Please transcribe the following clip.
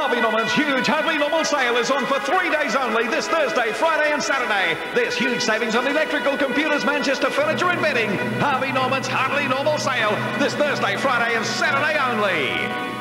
Harvey Norman's huge Harvey Norman sale is on for 3 days only, this Thursday, Friday and Saturday. There's huge savings on electrical, computers, Manchester furniture and bedding. Harvey Norman's Harvey Norman sale, this Thursday, Friday and Saturday only.